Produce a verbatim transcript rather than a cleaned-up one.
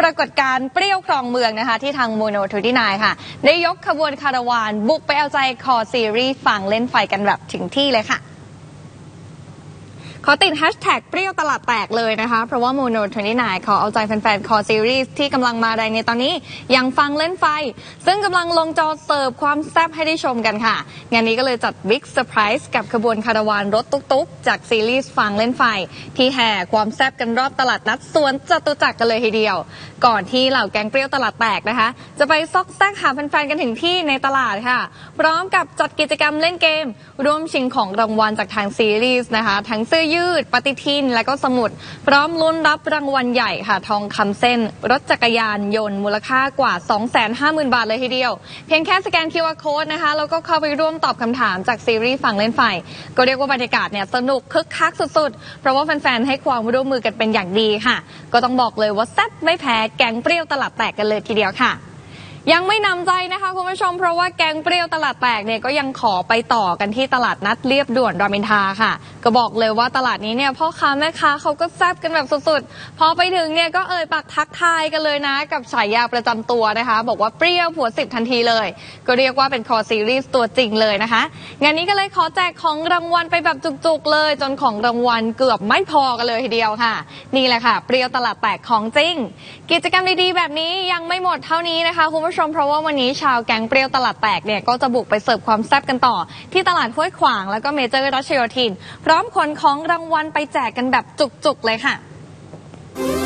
ปรากฏการณ์เปรี้ยวครองเมืองนะคะที่ทางโมโนทเวนตี้ไนน์ค่ะได้ยกขบวนคาราวานบุกไปเอาใจคอซีรีส์ฝั่งเล่นไฟกันแบบถึงที่เลยค่ะขอติดแฮชแท็กเปรี้ยวตลาดแตกเลยนะคะเพราะว่าโมโนทเวนตี้ไนน์ขอเอาใจแฟนๆคอซีรีส์ที่กำลังมาแรงในตอนนี้อย่างฟังเล่นไฟซึ่งกำลังลงจอเสิร์ฟความแซ่บให้ได้ชมกันค่ะงานนี้ก็เลยจัดบิ๊กเซอร์ไพรส์กับขบวนคาราวานรถตุ๊กๆจากซีรีส์ฟังเล่นไฟที่แห่ความแซ่บกันรอบตลาดนัดสวนจตุจักรกันเลยทีเดียวก่อนที่เหล่าแก๊งเปรี้ยวตลาดแตกนะคะจะไปซอกแซกหาแฟนๆกันถึงที่ในตลาดค่ะพร้อมกับจัดกิจกรรมเล่นเกมร่วมชิงของรางวัลจากทางซีรีส์นะคะทั้งเสื้อยืดปฏิทินและก็สมุดพร้อมลุ้นรับรางวัลใหญ่ค่ะทองคำเส้นรถจักรยานยนต์มูลค่ากว่า สองแสนห้าหมื่น บาทเลยทีเดียวเพียงแค่สแกน คิว อาร์ Code นะคะแล้วก็เข้าไปร่วมตอบคำถามจากซีรีส์ฝั่งเล่นไฟก็เรียกว่าบรรยากาศเนี่ยสนุกคึกคักสุดๆเพราะว่าแฟนๆให้ความร่วมมือกันเป็นอย่างดีค่ะก็ต้องบอกเลยว่าแซ่บไม่แพ้แก๊งเปรี้ยวตลาดแตกกันเลยทีเดียวค่ะยังไม่นำใจนะคะคุณผู้ชมเพราะว่าแก๊งเปรี้ยวตลาดแตกเนี่ยก็ยังขอไปต่อกันที่ตลาดนัดเรียบด่วนรามอินทราค่ะก็บอกเลยว่าตลาดนี้เนี่ยพ่อค้าแม่ค้าเขาก็แซ่บกันแบบสุดๆพอไปถึงเนี่ยก็เอ่ยปากทักทายกันเลยนะกับฉายาประจำตัวนะคะบอกว่าเปรี้ยวผัวสิบทันทีเลยก็เรียกว่าเป็นคอซีรีส์ตัวจริงเลยนะคะงานนี้ก็เลยขอแจกของรางวัลไปแบบจุกๆเลยจนของรางวัลเกือบไม่พอกันเลยทีเดียวค่ะนี่แหละค่ะเปรี้ยวตลาดแตกของจริงกิจกรรมดีๆแบบนี้ยังไม่หมดเท่านี้นะคะคุณผู้ชมเพราะว่าวันนี้ชาวแก๊งเปรี้ยวตลาดแตกเนี่ยก็จะบุกไปเสิร์ฟความแซ่บกันต่อที่ตลาดห้วยขวางแล้วก็เมเจอร์รัชโยธินพร้อมขนของรางวัลไปแจกกันแบบจุกๆเลยค่ะ